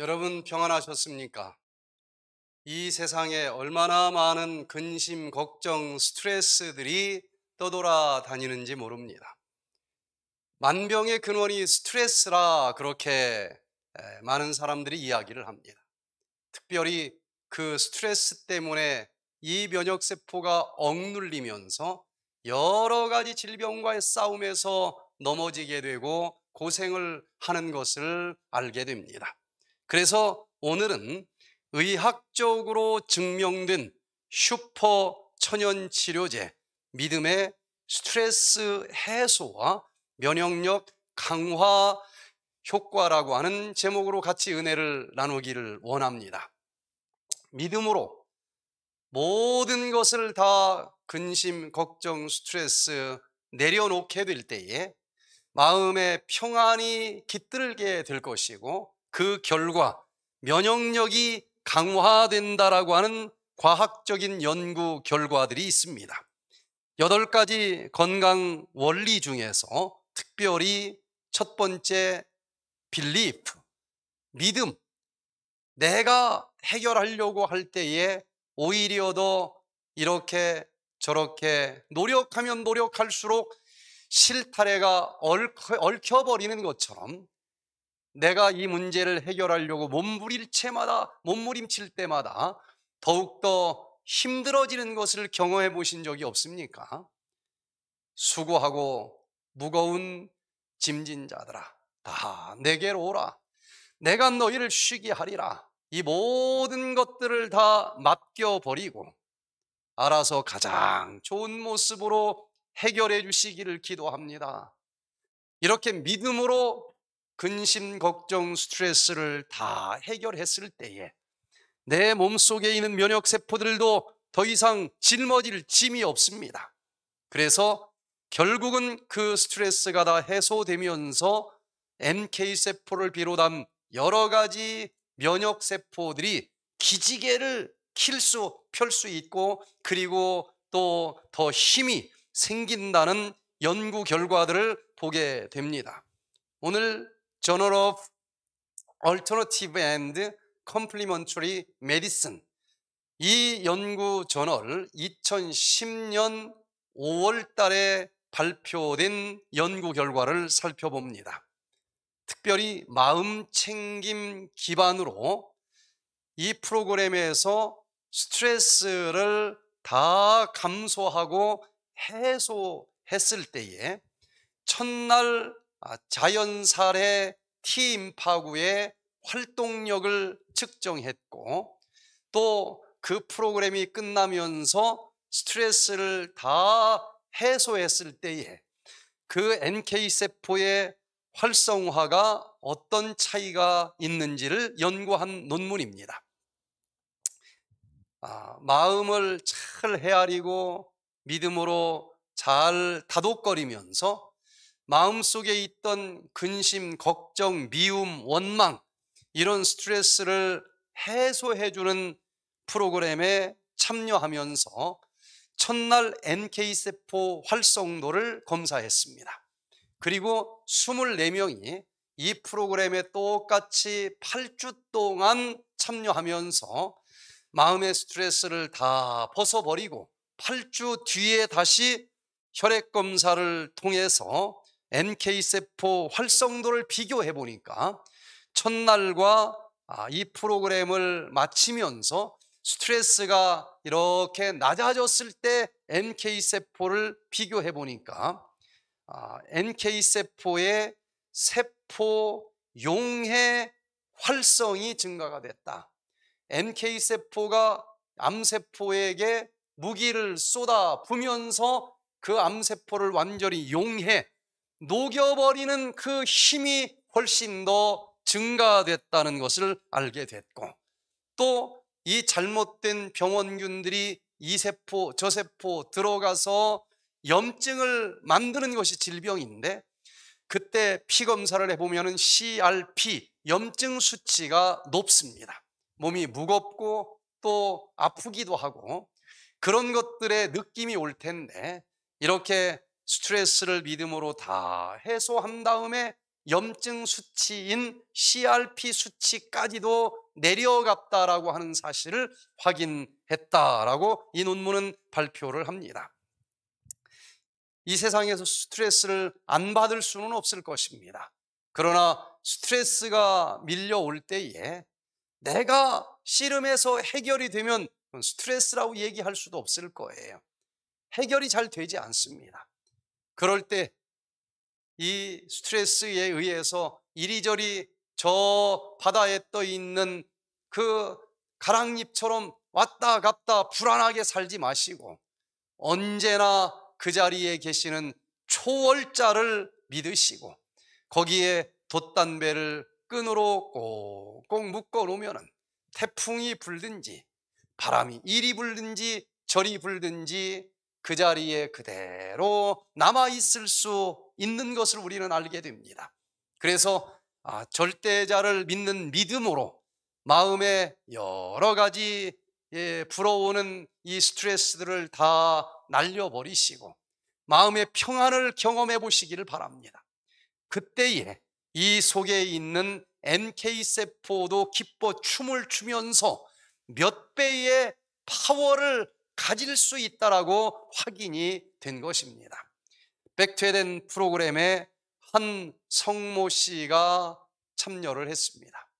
여러분 평안하셨습니까? 이 세상에 얼마나 많은 근심, 걱정, 스트레스들이 떠돌아 다니는지 모릅니다. 만병의 근원이 스트레스라 그렇게 많은 사람들이 이야기를 합니다. 특별히 그 스트레스 때문에 이 면역세포가 억눌리면서 여러 가지 질병과의 싸움에서 넘어지게 되고 고생을 하는 것을 알게 됩니다. 그래서 오늘은 의학적으로 증명된 슈퍼천연치료제 믿음의 스트레스 해소와 면역력 강화 효과라고 하는 제목으로 같이 은혜를 나누기를 원합니다. 믿음으로 모든 것을 다 근심, 걱정, 스트레스 내려놓게 될 때에 마음의 평안이 깃들게 될 것이고 그 결과 면역력이 강화된다라고 하는 과학적인 연구 결과들이 있습니다. 8가지 건강 원리 중에서 특별히 첫 번째 belief, 믿음, 내가 해결하려고 할 때에 오히려 더 이렇게 저렇게 노력하면 노력할수록 실타래가 얽혀버리는 것처럼 내가 이 문제를 해결하려고 몸부림칠 때마다 더욱더 힘들어지는 것을 경험해 보신 적이 없습니까? 수고하고 무거운 짐진 자들아 다 내게로 오라, 내가 너희를 쉬게 하리라. 이 모든 것들을 다 맡겨버리고 알아서 가장 좋은 모습으로 해결해 주시기를 기도합니다. 이렇게 믿음으로 근심, 걱정, 스트레스를 다 해결했을 때에 내 몸속에 있는 면역세포들도 더 이상 짊어질 짐이 없습니다. 그래서 결국은 그 스트레스가 다 해소되면서 NK세포를 비롯한 여러 가지 면역세포들이 기지개를 펼 수 있고 그리고 또 더 힘이 생긴다는 연구 결과들을 보게 됩니다. 오늘 Journal of Alternative and Complementary Medicine, 이 연구 저널 2010년 5월 달에 발표된 연구 결과를 살펴봅니다. 특별히 마음 챙김 기반으로 이 프로그램에서 스트레스를 다 감소하고 해소했을 때에 첫날 자연살해 T임파구의 활동력을 측정했고 또 그 프로그램이 끝나면서 스트레스를 다 해소했을 때에 그 NK세포의 활성화가 어떤 차이가 있는지를 연구한 논문입니다. 마음을 잘 헤아리고 믿음으로 잘 다독거리면서 마음속에 있던 근심, 걱정, 미움, 원망 이런 스트레스를 해소해주는 프로그램에 참여하면서 첫날 NK세포 활성도를 검사했습니다. 그리고 24명이 이 프로그램에 똑같이 8주 동안 참여하면서 마음의 스트레스를 다 벗어버리고 8주 뒤에 다시 혈액검사를 통해서 NK세포 활성도를 비교해 보니까 첫날과 이 프로그램을 마치면서 스트레스가 이렇게 낮아졌을 때 NK세포를 비교해 보니까 NK세포의 세포 용해 활성이 증가가 됐다. NK세포가 암세포에게 무기를 쏟아부으면서 그 암세포를 완전히 용해, 녹여버리는 그 힘이 훨씬 더 증가됐다는 것을 알게 됐고 또 이 잘못된 병원균들이 이 세포, 저 세포 들어가서 염증을 만드는 것이 질병인데 그때 피검사를 해보면 CRP, 염증 수치가 높습니다. 몸이 무겁고 또 아프기도 하고 그런 것들의 느낌이 올 텐데 이렇게 스트레스를 믿음으로 다 해소한 다음에 염증 수치인 CRP 수치까지도 내려갔다라고 하는 사실을 확인했다라고 이 논문은 발표를 합니다. 이 세상에서 스트레스를 안 받을 수는 없을 것입니다. 그러나 스트레스가 밀려올 때에 내가 씨름해서 해결이 되면 스트레스라고 얘기할 수도 없을 거예요. 해결이 잘 되지 않습니다. 그럴 때 이 스트레스에 의해서 이리저리 저 바다에 떠 있는 그 가랑잎처럼 왔다 갔다 불안하게 살지 마시고 언제나 그 자리에 계시는 초월자를 믿으시고 거기에 돛담배를 끈으로 꼭꼭 묶어 놓으면 태풍이 불든지 바람이 이리 불든지 저리 불든지 그 자리에 그대로 남아있을 수 있는 것을 우리는 알게 됩니다. 그래서 절대자를 믿는 믿음으로 마음에 여러 가지 불어오는 이 스트레스들을 다 날려버리시고 마음의 평안을 경험해 보시기를 바랍니다. 그때에 이 속에 있는 NK세포도 기뻐 춤을 추면서 몇 배의 파워를 가질 수 있다라고 확인이 된 것입니다. 백퇴된 프로그램에 한 성모 씨가 참여를 했습니다.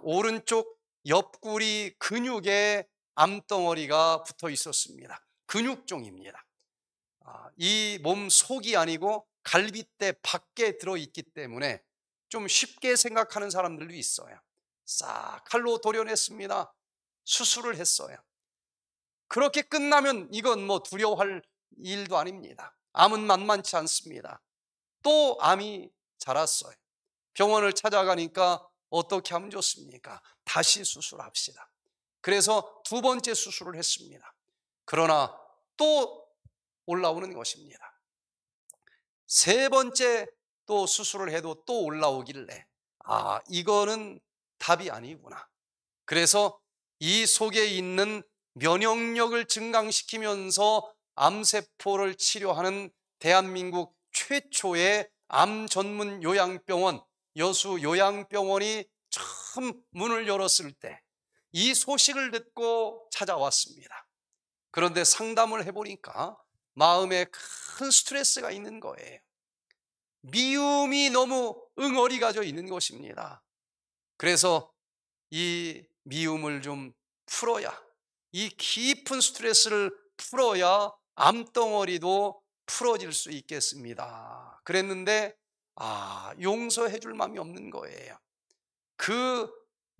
오른쪽 옆구리 근육에 암덩어리가 붙어 있었습니다. 근육종입니다. 이 몸 속이 아니고 갈비뼈 밖에 들어있기 때문에 좀 쉽게 생각하는 사람들도 있어요. 싹 칼로 도려냈습니다. 수술을 했어요. 그렇게 끝나면 이건 뭐 두려워할 일도 아닙니다. 암은 만만치 않습니다. 또 암이 자랐어요. 병원을 찾아가니까 어떻게 하면 좋습니까? 다시 수술합시다. 그래서 두 번째 수술을 했습니다. 그러나 또 올라오는 것입니다. 세 번째 또 수술을 해도 또 올라오길래 이거는 답이 아니구나. 그래서 이 속에 있는 면역력을 증강시키면서 암세포를 치료하는 대한민국 최초의 암 전문 요양병원 여수 요양병원이 처음 문을 열었을 때 이 소식을 듣고 찾아왔습니다. 그런데 상담을 해보니까 마음에 큰 스트레스가 있는 거예요. 미움이 너무 응어리 가져 있는 것입니다. 그래서 이 미움을 좀 풀어야, 이 깊은 스트레스를 풀어야 암덩어리도 풀어질 수 있겠습니다. 그랬는데 용서해 줄 마음이 없는 거예요. 그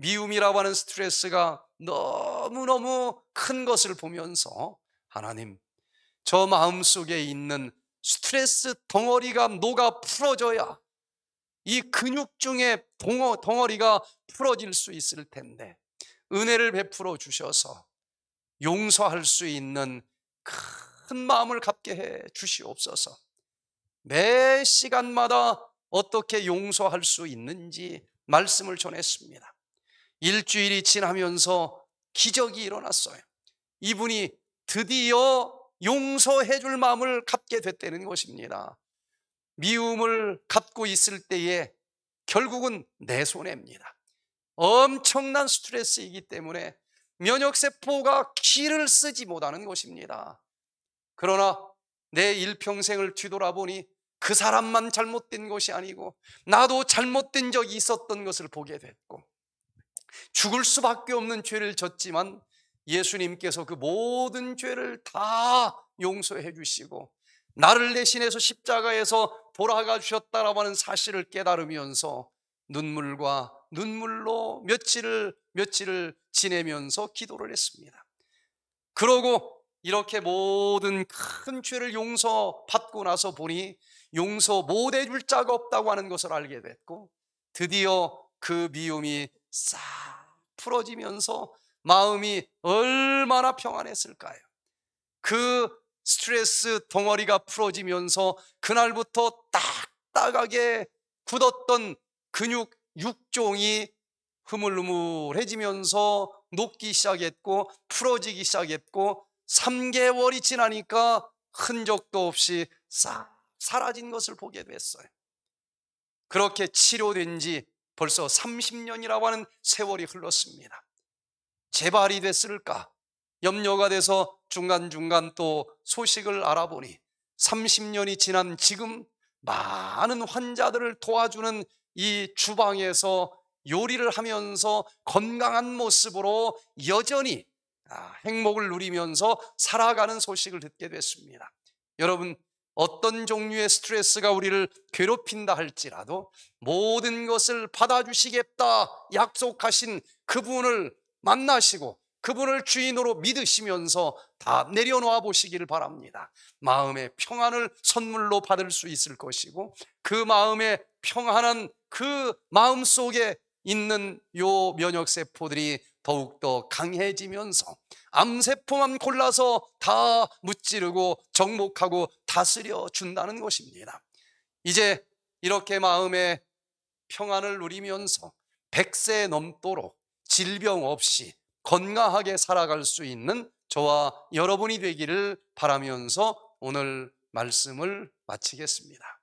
미움이라고 하는 스트레스가 너무너무 큰 것을 보면서 하나님, 저 마음속에 있는 스트레스 덩어리가 녹아 풀어져야 이 근육 중에 덩어리가 풀어질 수 있을 텐데 은혜를 베풀어 주셔서 용서할 수 있는 큰 마음을 갖게 해 주시옵소서. 매 시간마다 어떻게 용서할 수 있는지 말씀을 전했습니다. 일주일이 지나면서 기적이 일어났어요. 이분이 드디어 용서해 줄 마음을 갖게 됐다는 것입니다. 미움을 갖고 있을 때에 결국은 내 손해입니다. 엄청난 스트레스이기 때문에 면역세포가 기를 쓰지 못하는 것입니다. 그러나 내 일평생을 뒤돌아보니 그 사람만 잘못된 것이 아니고 나도 잘못된 적이 있었던 것을 보게 됐고 죽을 수밖에 없는 죄를 졌지만 예수님께서 그 모든 죄를 다 용서해 주시고 나를 대신해서 십자가에서 돌아가 주셨다라고 하는 사실을 깨달으면서 눈물과 눈물로 며칠을 지내면서 기도를 했습니다. 그러고 이렇게 모든 큰 죄를 용서받고 나서 보니 용서 못 해줄 자가 없다고 하는 것을 알게 됐고 드디어 그 미움이 싹 풀어지면서 마음이 얼마나 평안했을까요? 그 스트레스 덩어리가 풀어지면서 그날부터 딱딱하게 굳었던 근육 6종이 흐물흐물해지면서 녹기 시작했고 풀어지기 시작했고 3개월이 지나니까 흔적도 없이 싹 사라진 것을 보게 됐어요. 그렇게 치료된 지 벌써 30년이라고 하는 세월이 흘렀습니다. 재발이 됐을까 염려가 돼서 중간중간 또 소식을 알아보니 30년이 지난 지금 많은 환자들을 도와주는 이 주방에서 요리를 하면서 건강한 모습으로 여전히 행복을 누리면서 살아가는 소식을 듣게 됐습니다. 여러분, 어떤 종류의 스트레스가 우리를 괴롭힌다 할지라도 모든 것을 받아주시겠다 약속하신 그분을 만나시고 그분을 주인으로 믿으시면서 다 내려놓아 보시기를 바랍니다. 마음의 평안을 선물로 받을 수 있을 것이고, 그 마음의 평안은 그 마음 속에 있는 요 면역세포들이 더욱더 강해지면서 암세포만 골라서 다 무찌르고 정복하고 다스려 준다는 것입니다. 이제 이렇게 마음의 평안을 누리면서 100세 넘도록 질병 없이 건강하게 살아갈 수 있는 저와 여러분이 되기를 바라면서 오늘 말씀을 마치겠습니다.